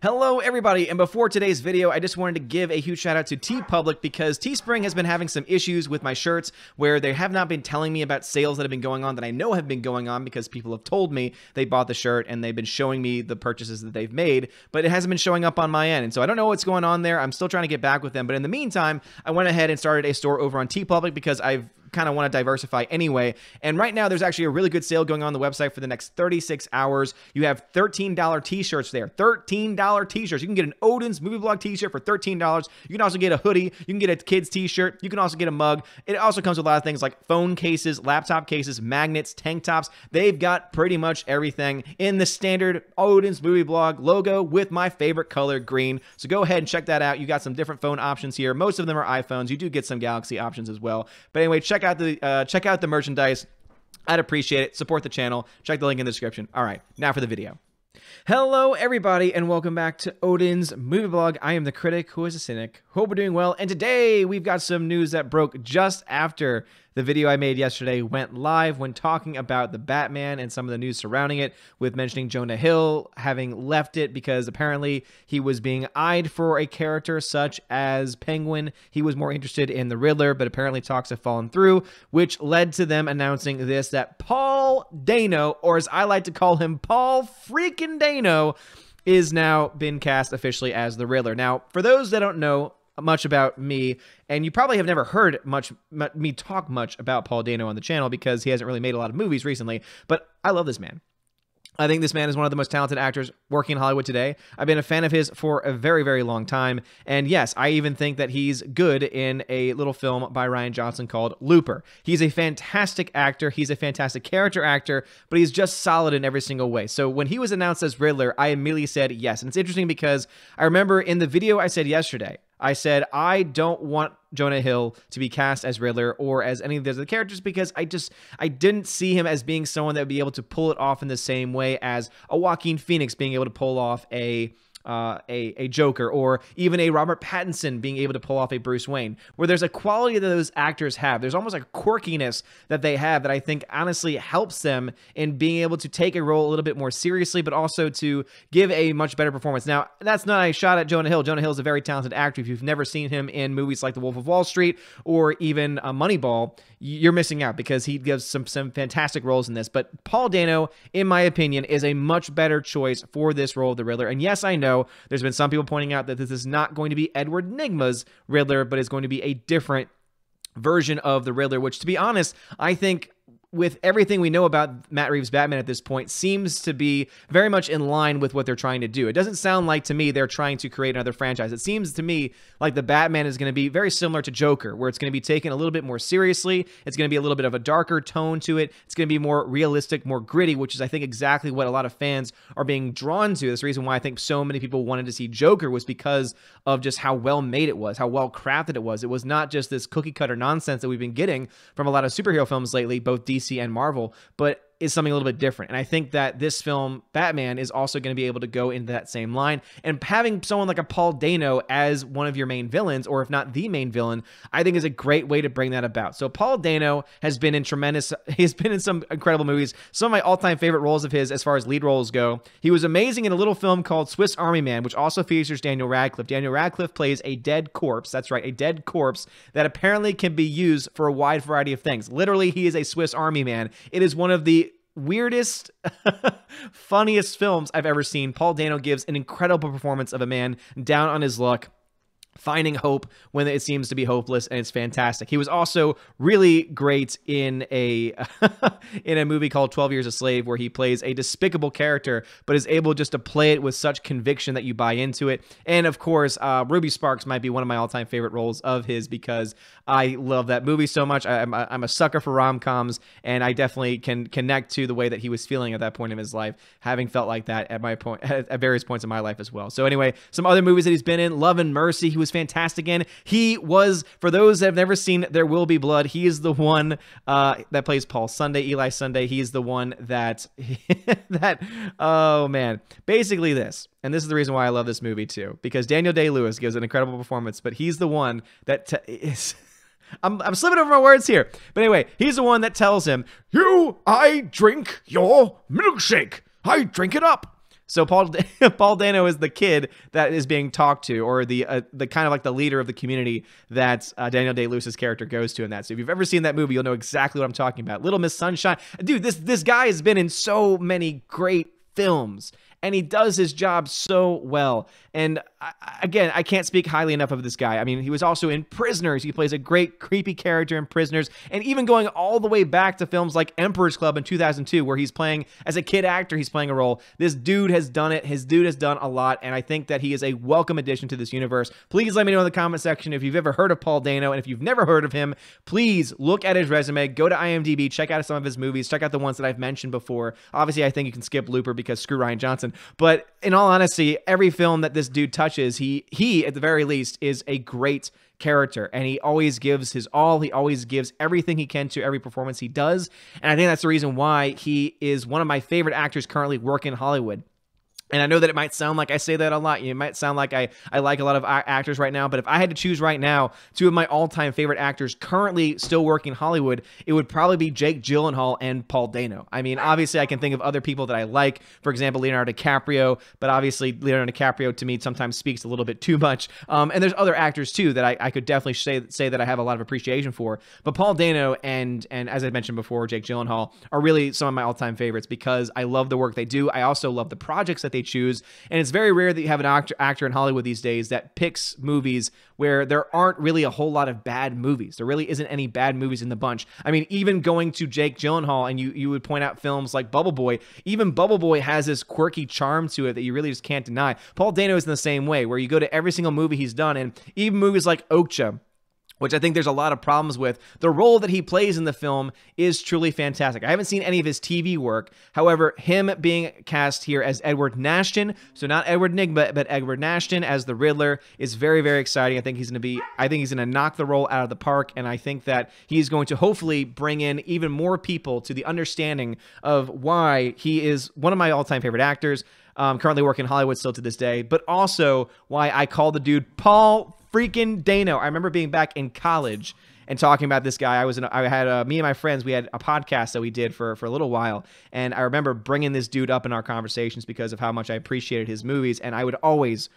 Hello everybody, and before today's video, I just wanted to give a huge shout out to Teepublic because Teespring has been having some issues with my shirts where they have not been telling me about sales that have been going on that I know have been going on because people have told me they bought the shirt and they've been showing me the purchases that they've made, but it hasn't been showing up on my end, and so I don't know what's going on there. I'm still trying to get back with them, but in the meantime, I went ahead and started a store over on Teepublic because I've kind of want to diversify anyway. And right now there's actually a really good sale going on the website for the next 36 hours. You have $13 t-shirts there. $13 t-shirts. You can get an Odin's Movie Blog t-shirt for $13. You can also get a hoodie. You can get a kid's t-shirt. You can also get a mug. It also comes with a lot of things like phone cases, laptop cases, magnets, tank tops. They've got pretty much everything in the standard Odin's Movie Blog logo with my favorite color, green. So go ahead and check that out. You got some different phone options here. Most of them are iPhones. You do get some Galaxy options as well. But anyway, check out the merchandise. I'd appreciate it. Support the channel. Check the link in the description. All right, now for the video. Hello everybody, and welcome back to Odin's Movie Blog. I am the critic who is a cynic. Hope we're doing well, and today we've got some news that broke just after the video I made yesterday went live when talking about The Batman and some of the news surrounding it, with mentioning Jonah Hill having left it because apparently he was being eyed for a character such as Penguin. He was more interested in the Riddler, but apparently talks have fallen through, which led to them announcing this, that Paul Dano, or as I like to call him, Paul freaking Dano, is now been cast officially as the Riddler. Now, for those that don't know much about me, and you probably have never heard me talk much about Paul Dano on the channel because he hasn't really made a lot of movies recently, but I love this man. I think this man is one of the most talented actors working in Hollywood today. I've been a fan of his for a very, very long time. And yes, I even think that he's good in a little film by Ryan Johnson called Looper. He's a fantastic actor. He's a fantastic character actor, but he's just solid in every single way. So when he was announced as Riddler, I immediately said yes. And it's interesting because I remember in the video I said yesterday, I said, I don't want Jonah Hill to be cast as Riddler or as any of those other characters because I didn't see him as being someone that would be able to pull it off in the same way as a Joaquin Phoenix being able to pull off a Joker, or even a Robert Pattinson being able to pull off a Bruce Wayne, where there's a quality that those actors have. There's almost a quirkiness that they have that I think honestly helps them in being able to take a role a little bit more seriously, but also to give a much better performance. Now, that's not a shot at Jonah Hill. Jonah Hill is a very talented actor. If you've never seen him in movies like The Wolf of Wall Street or even Moneyball, you're missing out because he gives some fantastic roles in this. But Paul Dano, in my opinion, is a much better choice for this role of the Riddler. And yes, I know there's been some people pointing out that this is not going to be Edward Nygma's Riddler, but it's going to be a different version of the Riddler, which, to be honest, I think with everything we know about Matt Reeves' Batman at this point, seems to be very much in line with what they're trying to do. It doesn't sound like, to me, they're trying to create another franchise. It seems to me like the Batman is going to be very similar to Joker, where it's going to be taken a little bit more seriously. It's going to be a little bit of a darker tone to it. It's going to be more realistic, more gritty, which is, I think, exactly what a lot of fans are being drawn to. That's the reason why I think so many people wanted to see Joker, was because of just how well-made it was, how well-crafted it was. It was not just this cookie-cutter nonsense that we've been getting from a lot of superhero films lately, both DC and Marvel, but is something a little bit different. And I think that this film, Batman, is also going to be able to go into that same line. And having someone like a Paul Dano as one of your main villains, or if not the main villain, I think is a great way to bring that about. So Paul Dano has been in tremendous, he's been in some incredible movies. Some of my all-time favorite roles of his as far as lead roles go. He was amazing in a little film called Swiss Army Man, which also features Daniel Radcliffe. Daniel Radcliffe plays a dead corpse. That's right, a dead corpse that apparently can be used for a wide variety of things. Literally, he is a Swiss Army Man. It is one of the weirdest, funniest films I've ever seen. Paul Dano gives an incredible performance of a man down on his luck, finding hope when it seems to be hopeless, and it's fantastic. He was also really great in a in a movie called 12 Years a Slave, where he plays a despicable character, but is able just to play it with such conviction that you buy into it. And of course, Ruby Sparks might be one of my all-time favorite roles of his because I love that movie so much. I'm a sucker for rom-coms, and I definitely can connect to the way that he was feeling at that point in his life, having felt like that at various points in my life as well. So anyway, some other movies that he's been in: Love and Mercy. He was fantastic in. He was, for those that have never seen There Will Be Blood, he is the one that plays Paul Sunday, Eli Sunday. He is the one that, oh man, basically this. And this is the reason why I love this movie too, because Daniel Day-Lewis gives an incredible performance, but he's the one that is, I'm slipping over my words here. But anyway, he's the one that tells him, I drink your milkshake. I drink it up. So Paul Dano is the kid that is being talked to, or the kind of like the leader of the community that Daniel Day-Lewis's character goes to in that. So if you've ever seen that movie, you'll know exactly what I'm talking about. Little Miss Sunshine. Dude, this guy has been in so many great films, and he does his job so well. And again, I can't speak highly enough of this guy. I mean, he was also in Prisoners. He plays a great creepy character in Prisoners. And even going all the way back to films like Emperor's Club in 2002, where he's playing, as a kid actor, he's playing a role. This dude has done it. His dude has done a lot. And I think that he is a welcome addition to this universe. Please let me know in the comment section if you've ever heard of Paul Dano. And if you've never heard of him, please look at his resume. Go to IMDb. Check out some of his movies. Check out the ones that I've mentioned before. Obviously, I think you can skip Looper because screw Ryan Johnson. But in all honesty, every film that this dude touches, he at the very least is a great character, and he always gives his all. He always gives everything he can to every performance he does, and I think that's the reason why he is one of my favorite actors currently working in Hollywood. And I know that it might sound like I say that a lot. It might sound like I like a lot of actors right now, but if I had to choose right now two of my all-time favorite actors currently still working in Hollywood, it would probably be Jake Gyllenhaal and Paul Dano. I mean, obviously I can think of other people that I like, for example, Leonardo DiCaprio, but obviously Leonardo DiCaprio to me sometimes speaks a little bit too much. And there's other actors too that I could definitely say that I have a lot of appreciation for, but Paul Dano and as I mentioned before, Jake Gyllenhaal are really some of my all-time favorites because I love the work they do. I also love the projects that they choose, and it's very rare that you have an actor in Hollywood these days that picks movies where there aren't really a whole lot of bad movies. There really isn't any bad movies in the bunch. I mean, even going to Jake Gyllenhaal, and you would point out films like Bubble Boy. Even Bubble Boy has this quirky charm to it that you really just can't deny. Paul Dano is in the same way, where you go to every single movie he's done, and even movies like Okja, which I think there's a lot of problems with, the role that he plays in the film is truly fantastic. I haven't seen any of his TV work. However, him being cast here as Edward Nashton, so not Edward Nygma, but Edward Nashton as the Riddler, is very, very exciting. I think he's going to knock the role out of the park, and I think that he's going to hopefully bring in even more people to the understanding of why he is one of my all-time favorite actors, currently working in Hollywood still to this day, but also why I call the dude Paul freaking Dano. I remember being back in college and talking about this guy. Me and my friends, we had a podcast that we did for a little while, and I remember bringing this dude up in our conversations because of how much I appreciated his movies, and I would always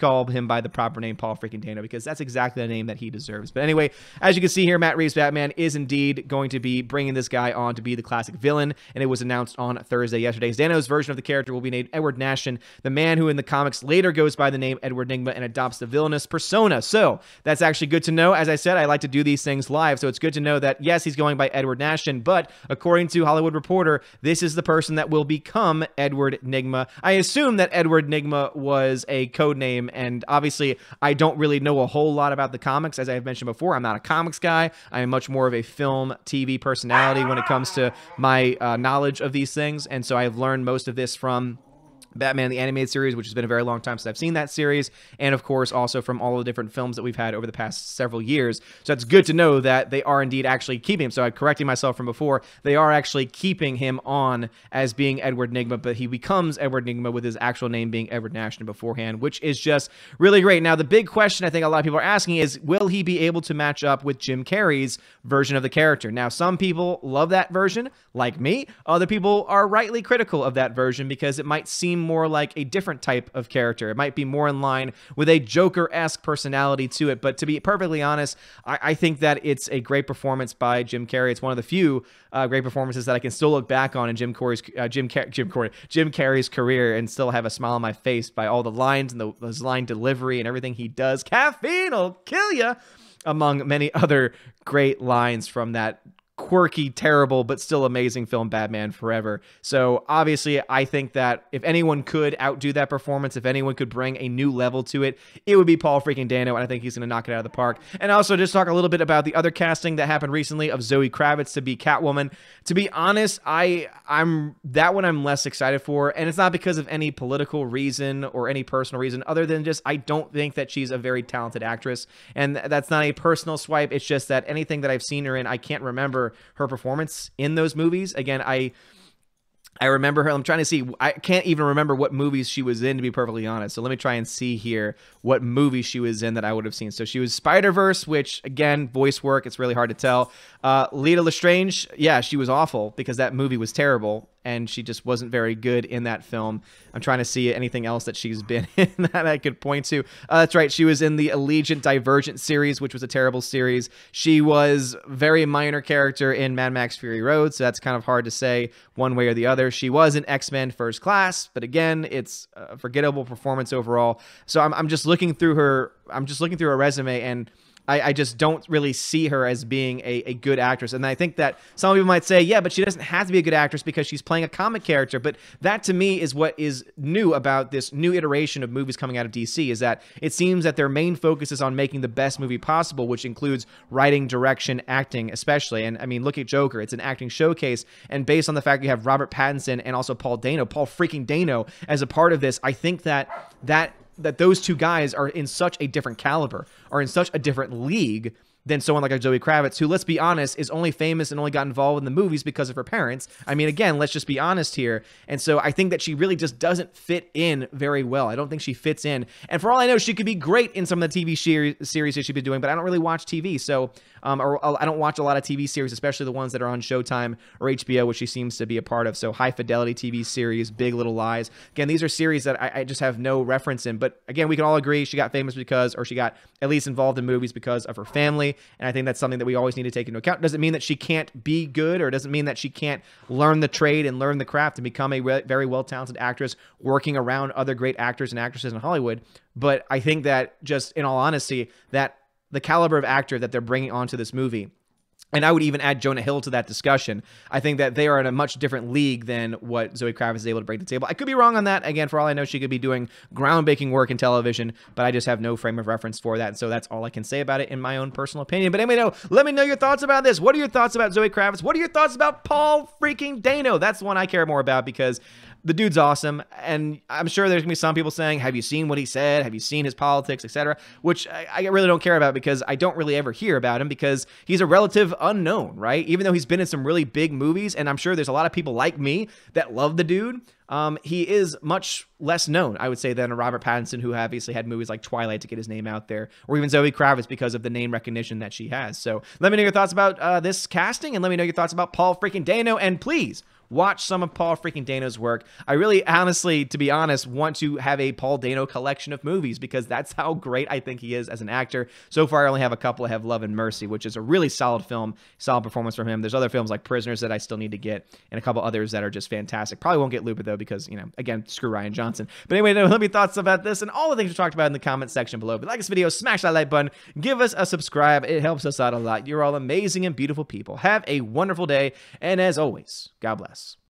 call him by the proper name, Paul freaking Dano, because that's exactly the name that he deserves. But anyway, as you can see here, Matt Reeves' Batman is indeed going to be bringing this guy on to be the classic villain, and it was announced on Thursday yesterday. Dano's version of the character will be named Edward Nashton, the man who in the comics later goes by the name Edward Nygma and adopts the villainous persona. So that's actually good to know. As I said, I like to do these things live, so it's good to know that, yes, he's going by Edward Nashton, but according to Hollywood Reporter, this is the person that will become Edward Nygma. I assume that Edward Nygma was a code name, and obviously I don't really know a whole lot about the comics. As I've mentioned before, I'm not a comics guy. I am much more of a film, TV personality when it comes to my knowledge of these things, and so I've learned most of this from Batman the Animated Series, which has been a very long time since I've seen that series, and of course also from all the different films that we've had over the past several years. So it's good to know that they are indeed actually keeping him. So I'm correcting myself from before. They are actually keeping him on as being Edward Nygma, but he becomes Edward Nygma with his actual name being Edward Nashton beforehand, which is just really great. Now, the big question I think a lot of people are asking is, will he be able to match up with Jim Carrey's version of the character? Now, some people love that version, like me. Other people are rightly critical of that version because it might seem more like a different type of character. It might be more in line with a Joker-esque personality to it, but to be perfectly honest, I think that it's a great performance by Jim Carrey. It's one of the few great performances that I can still look back on in Jim Carrey's career and still have a smile on my face by all the lines and his line delivery and everything he does. Caffeine'll kill ya, among many other great lines from that quirky, terrible, but still amazing film, Batman Forever. So obviously, I think that if anyone could outdo that performance, if anyone could bring a new level to it, it would be Paul freaking Dano, and I think he's going to knock it out of the park. And also just talk a little bit about the other casting that happened recently of Zoe Kravitz to be Catwoman. To be honest, I'm that one I'm less excited for, and it's not because of any political reason or any personal reason other than just I don't think that she's a very talented actress, and that's not a personal swipe. It's just that anything that I've seen her in, I can't remember her performance in those movies. Again, I remember her. I'm trying to see. I can't even remember what movies she was in, to be perfectly honest. So let me try and see here what movie she was in that I would have seen. So she was Spider-Verse, which, again, voice work. It's really hard to tell. Lita Lestrange, yeah, she was awful because that movie was terrible. and she just wasn't very good in that film. I'm trying to see anything else that she's been in that I could point to. That's right, she was in the Allegiant Divergent series, which was a terrible series. She was very minor character in Mad Max Fury Road, so that's kind of hard to say one way or the other. She was in X-Men First Class, but again, it's a forgettable performance overall. So I'm just looking through her, resume, and I just don't really see her as being a good actress. And I think that some people might say, yeah, but she doesn't have to be a good actress because she's playing a comic character. But that to me is what is new about this new iteration of movies coming out of DC, is that it seems that their main focus is on making the best movie possible, which includes writing, direction, acting, especially. And I mean, look at Joker. It's an acting showcase. And based on the fact that you have Robert Pattinson and also Paul freaking Dano as a part of this, I think that those two guys are in such a different caliber, are in such a different league than someone like a Zoe Kravitz, who, let's be honest, is only famous and only got involved in the movies because of her parents. I mean, again, let's just be honest here. And so I think that she really just doesn't fit in very well. I don't think she fits in. And for all I know, she could be great in some of the TV series that she'd be doing, but I don't really watch TV. So I don't watch a lot of TV series, especially the ones that are on Showtime or HBO, which she seems to be a part of. So High Fidelity TV series, Big Little Lies. Again, these are series that I just have no reference in. But again, we can all agree she got famous because, or she got at least involved in movies because of her family. And I think that's something that we always need to take into account. Doesn't mean that she can't be good, or doesn't mean that she can't learn the trade and learn the craft and become a very well-talented actress working around other great actors and actresses in Hollywood. But I think that, just in all honesty, that the caliber of actor that they're bringing onto this movie, and I would even add Jonah Hill to that discussion, I think that they are in a much different league than what Zoe Kravitz is able to bring to the table. I could be wrong on that. Again, for all I know, she could be doing groundbreaking work in television, but I just have no frame of reference for that. And so that's all I can say about it in my own personal opinion. But anyway, let me know your thoughts about this. What are your thoughts about Zoe Kravitz? What are your thoughts about Paul freaking Dano? That's the one I care more about, because the dude's awesome, and I'm sure there's going to be some people saying, have you seen what he said? Have you seen his politics, etc.? Which I really don't care about, because I don't really ever hear about him, because he's a relative unknown, right? Even though he's been in some really big movies, and I'm sure there's a lot of people like me that love the dude, he is much less known, I would say, than a Robert Pattinson, who obviously had movies like Twilight to get his name out there, or even Zoe Kravitz because of the name recognition that she has. So let me know your thoughts about this casting, and let me know your thoughts about Paul freaking Dano, and please watch some of Paul freaking Dano's work. I really, honestly, to be honest, want to have a Paul Dano collection of movies, because that's how great I think he is as an actor. So far, I only have a couple. I have Love and Mercy, which is a really solid film, solid performance from him. There's other films like Prisoners that I still need to get, and a couple others that are just fantastic. Probably won't get Looper, though, because, you know, again, screw Ryan Johnson. But anyway, let me thoughts about this and all the things we talked about in the comment section below. If you like this video, smash that like button. Give us a subscribe. It helps us out a lot. You're all amazing and beautiful people. Have a wonderful day, and as always, God bless.